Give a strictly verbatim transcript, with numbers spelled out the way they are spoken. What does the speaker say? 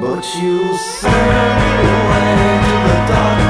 But you sail away to the dark.